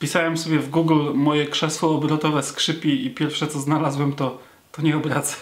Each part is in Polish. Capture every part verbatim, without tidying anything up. Pisałem sobie w Google moje krzesło obrotowe skrzypi i pierwsze co znalazłem to, to nie obracaj.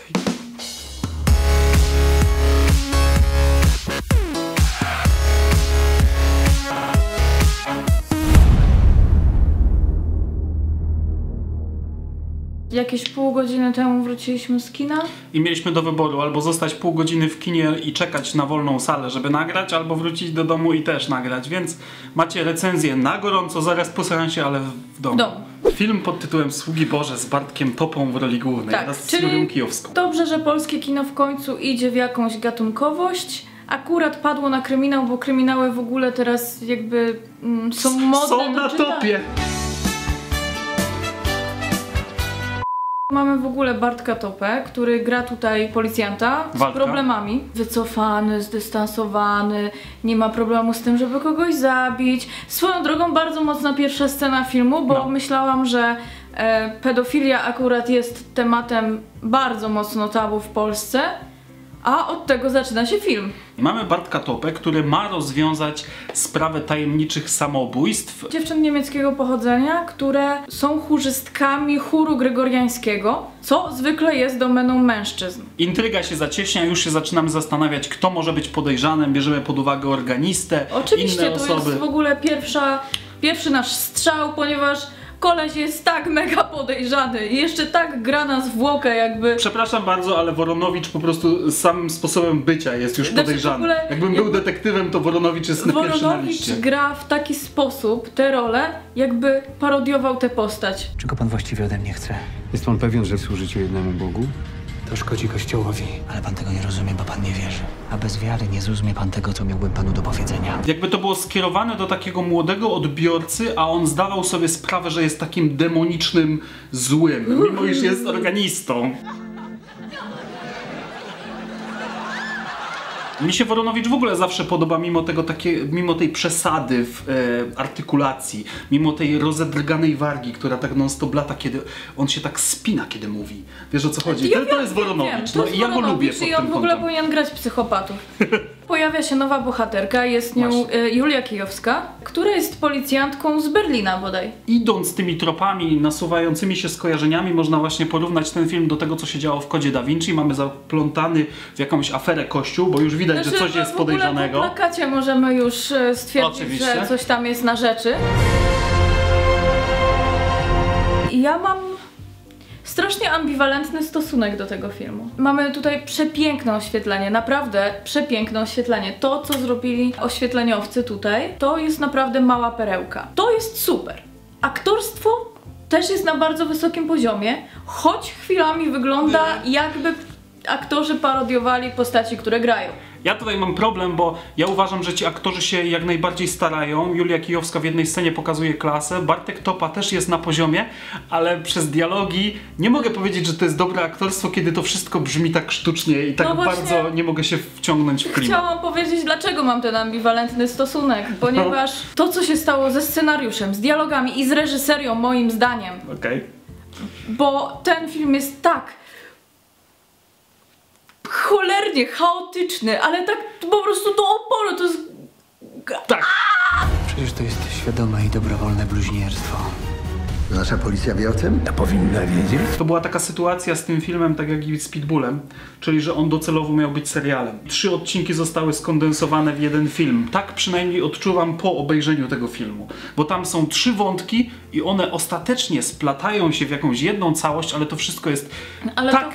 Jakieś pół godziny temu wróciliśmy z kina. I mieliśmy do wyboru albo zostać pół godziny w kinie i czekać na wolną salę, żeby nagrać, albo wrócić do domu i też nagrać. Więc macie recenzję na gorąco, zaraz po seansie, ale w domu. Dom. Film pod tytułem Sługi Boże z Bartkiem Topą w roli głównej, tak, oraz czyli z Julią Kijowską. Dobrze, że polskie kino w końcu idzie w jakąś gatunkowość. Akurat padło na kryminał, bo kryminały w ogóle teraz jakby mm, są modne. Są na topie! Mamy w ogóle Bartka Topę, który gra tutaj policjanta z Bartka. problemami. Wycofany, zdystansowany, nie ma problemu z tym, żeby kogoś zabić. Swoją drogą bardzo mocna pierwsza scena filmu, bo no. myślałam, że e, pedofilia akurat jest tematem bardzo mocno tabu w Polsce, a od tego zaczyna się film. Mamy Bartka Topę, który ma rozwiązać sprawę tajemniczych samobójstw. Dziewczyn niemieckiego pochodzenia, które są chórzystkami chóru gregoriańskiego, co zwykle jest domeną mężczyzn. Intryga się zacieśnia, już się zaczynamy zastanawiać, kto może być podejrzanym, bierzemy pod uwagę organistę, Oczywiście, inne osoby. Oczywiście, to jest w ogóle pierwsza, pierwszy nasz strzał, ponieważ koleś jest tak mega podejrzany i jeszcze tak gra na zwłokę jakby. Przepraszam bardzo, ale Woronowicz po prostu samym sposobem bycia jest już podejrzany. Znaczy, w ogóle, Jakbym był jakby... detektywem, to Woronowicz jest na Woronowicz na liście. Gra w taki sposób tę rolę, jakby parodiował tę postać. Czego pan właściwie ode mnie chce? Jest pan pewien, że służycie jednemu Bogu? To szkodzi Kościołowi. Ale pan tego nie rozumie, bo pan nie wierzy. A bez wiary nie zrozumie pan tego, co miałbym panu do powiedzenia. Jakby to było skierowane do takiego młodego odbiorcy, a on zdawał sobie sprawę, że jest takim demonicznym złym, mimo iż jest organistą. Mi się Woronowicz w ogóle zawsze podoba, mimo tego takie, mimo tej przesady w e, artykulacji, mimo tej rozedrganej wargi, która tak non-stop lata, kiedy on się tak spina, kiedy mówi. Wiesz, o co chodzi? Ja to, wiem, to jest Woronowicz. Wiem, to no, jest ja Woronowicz, go lubię pod tym kątem. I on w ogóle powinien grać psychopatów. Pojawia się nowa bohaterka, jest nią Właśnie. Julia Kijowska, która jest policjantką z Berlina bodaj. Idąc tymi tropami, nasuwającymi się skojarzeniami, można właśnie porównać ten film do tego, co się działo w Kodzie Da Vinci. Mamy zaplątany w jakąś aferę kościół, bo już widać, znaczy, że coś jest podejrzanego. W ogóle po plakacie możemy już stwierdzić, Oczywiście. że coś tam jest na rzeczy. Ja mam strasznie ambiwalentny stosunek do tego filmu. Mamy tutaj przepiękne oświetlenie, naprawdę przepiękne oświetlenie. To, co zrobili oświetleniowcy tutaj, to jest naprawdę mała perełka. To jest super. Aktorstwo też jest na bardzo wysokim poziomie, choć chwilami wygląda, jakby aktorzy parodiowali postaci, które grają. Ja tutaj mam problem, bo ja uważam, że ci aktorzy się jak najbardziej starają. Julia Kijowska w jednej scenie pokazuje klasę, Bartek Topa też jest na poziomie, ale przez dialogi nie mogę powiedzieć, że to jest dobre aktorstwo, kiedy to wszystko brzmi tak sztucznie i tak no bardzo nie mogę się wciągnąć w klimat. Chciałam powiedzieć, dlaczego mam ten ambiwalentny stosunek, ponieważ no. to, co się stało ze scenariuszem, z dialogami i z reżyserią, moim zdaniem, okay. bo ten film jest tak cholernie chaotyczny, ale tak po prostu do oporu, to jest... Tak. Przecież to jest świadome i dobrowolne bluźnierstwo. Nasza policja wie o tym? Ja powinna wiedzieć. To była taka sytuacja z tym filmem, tak jak i z Pitbullem, czyli że on docelowo miał być serialem. Trzy odcinki zostały skondensowane w jeden film. Tak przynajmniej odczuwam po obejrzeniu tego filmu. Bo tam są trzy wątki i one ostatecznie splatają się w jakąś jedną całość, ale to wszystko jest ale tak... To...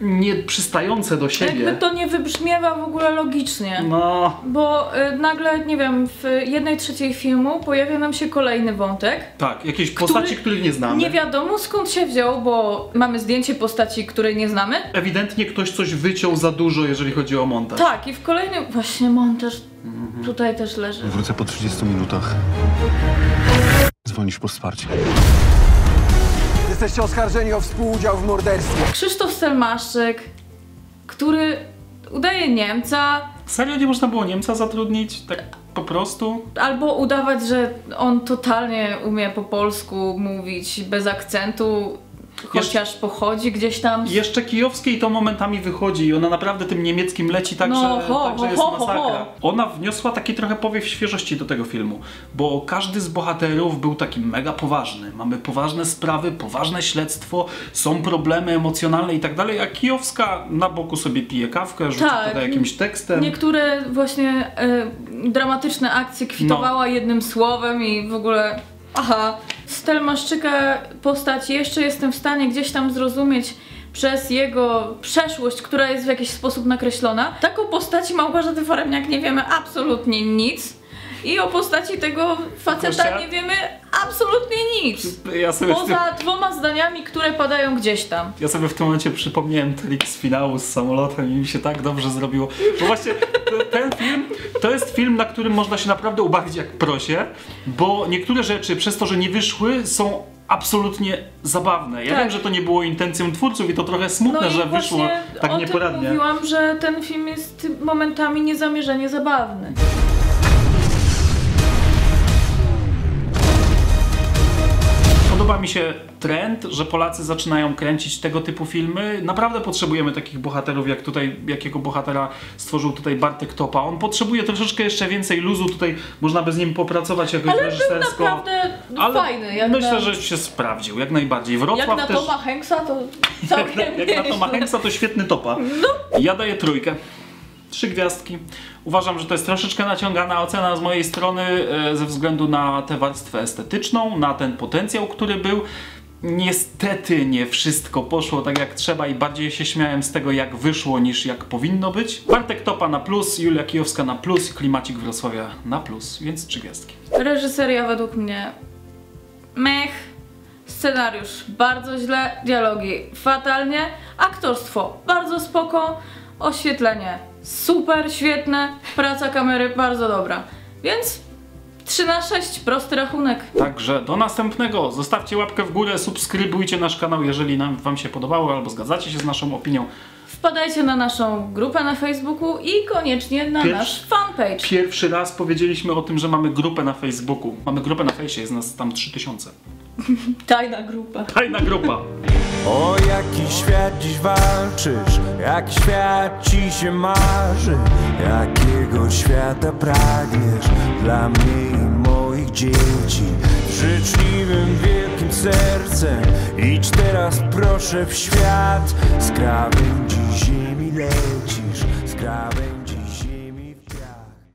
nie przystające do siebie. Jakby to nie wybrzmiewa w ogóle logicznie. No. Bo y, nagle, nie wiem, w jednej trzeciej filmu pojawia nam się kolejny wątek. Tak, jakieś postaci, których nie znamy. Nie wiadomo skąd się wziął, bo mamy zdjęcie postaci, której nie znamy. Ewidentnie ktoś coś wyciął za dużo, jeżeli chodzi o montaż. Tak, i w kolejnym... Właśnie montaż mhm. tutaj też leży. Wrócę po trzydziestu minutach. Dzwonisz po wsparcie. Jesteście oskarżeni o współudział w morderstwie. Krzysztof Selmaszczyk, który udaje Niemca. Serio nie można było Niemca zatrudnić? Tak po prostu? Albo udawać, że on totalnie umie po polsku mówić bez akcentu. Chociaż jeszcze, pochodzi gdzieś tam. Jeszcze kijowskiej to momentami wychodzi i ona naprawdę tym niemieckim leci tak, no, że, ho, tak, że ho, jest ho, masakra. Ho. Ona wniosła taki trochę powiew świeżości do tego filmu, bo każdy z bohaterów był taki mega poważny. Mamy poważne sprawy, poważne śledztwo, są problemy emocjonalne i tak dalej, a Kijowska na boku sobie pije kawkę, rzuca tak, tutaj jakimś tekstem. Niektóre właśnie y, dramatyczne akcje kwitowała no. jednym słowem i w ogóle... Aha. Selmaszczyka postać jeszcze jestem w stanie gdzieś tam zrozumieć przez jego przeszłość, która jest w jakiś sposób nakreślona. Tak o postaci Małgorzaty Faremniak nie wiemy absolutnie nic i o postaci tego faceta Kościa? nie wiemy absolutnie nic. Ja sobie Poza tym... dwoma zdaniami, które padają gdzieś tam. Ja sobie w tym momencie przypomniałem trik z finału z samolotem i mi się tak dobrze zrobiło. Bo właśnie ten film to jest film, na którym można się naprawdę ubawić jak prosię, bo niektóre rzeczy przez to, że nie wyszły, są absolutnie zabawne. Ja tak. wiem, że to nie było intencją twórców i to trochę smutne, no że wyszło tak nieporadnie. Tym mówiłam, że ten film jest momentami niezamierzenie zabawny. Podoba mi się trend, że Polacy zaczynają kręcić tego typu filmy. Naprawdę potrzebujemy takich bohaterów, jak tutaj, jakiego bohatera stworzył tutaj Bartek Topa. On potrzebuje troszeczkę jeszcze więcej luzu, tutaj można by z nim popracować jakoś ale reżysersko. Ale naprawdę ale fajny. Jak myślę, na... że się sprawdził, jak najbardziej. Wrocław jak na też... Toma Hanksa to całkiem jak, na, jak na Toma Hanksa to świetny Topa. No. Ja daję trójkę. Trzy gwiazdki. Uważam, że to jest troszeczkę naciągana ocena z mojej strony ze względu na tę warstwę estetyczną, na ten potencjał, który był. Niestety nie wszystko poszło tak jak trzeba i bardziej się śmiałem z tego, jak wyszło, niż jak powinno być. Bartek Topa na plus, Julia Kijowska na plus, klimacik Wrocławia na plus, więc trzy gwiazdki. Reżyseria według mnie mech. Scenariusz bardzo źle, dialogi fatalnie, aktorstwo bardzo spoko, oświetlenie super, świetne, praca kamery bardzo dobra, więc trzy na sześć, prosty rachunek. Także do następnego, zostawcie łapkę w górę, subskrybujcie nasz kanał, jeżeli nam, wam się podobało albo zgadzacie się z naszą opinią. Wpadajcie na naszą grupę na Facebooku i koniecznie na Pierw... nasz fanpage. Pierwszy raz powiedzieliśmy o tym, że mamy grupę na Facebooku. Mamy grupę na fejsie, jest nas tam trzy tysiące. Tajna grupa. Tajna grupa. O jaki świat dziś walczysz, jaki świat ci się marzy, jakiego świata pragniesz dla mnie i moich dzieci. Z życzliwym wielkim sercem idź teraz proszę w świat, z krawędzi ziemi leci.